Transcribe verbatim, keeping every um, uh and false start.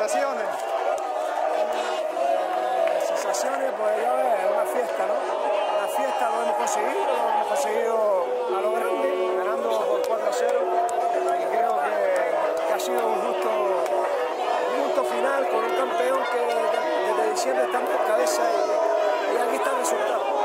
sensaciones. Sensaciones, pues ya ves, es una fiesta, ¿no? La fiesta lo hemos conseguido, lo hemos conseguido a lo grande, ganando por cuatro a cero. Y creo que, que ha sido un gusto, un gusto final con un campeón que desde diciembre está en cabeza y, y aquí está el resultado.